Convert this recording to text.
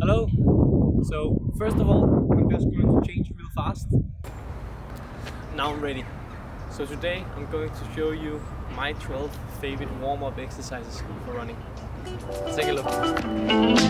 Hello. So first of all, I'm just going to change real fast. Now I'm ready. So today I'm going to show you my 12 favorite warm-up exercises for running. Take a look.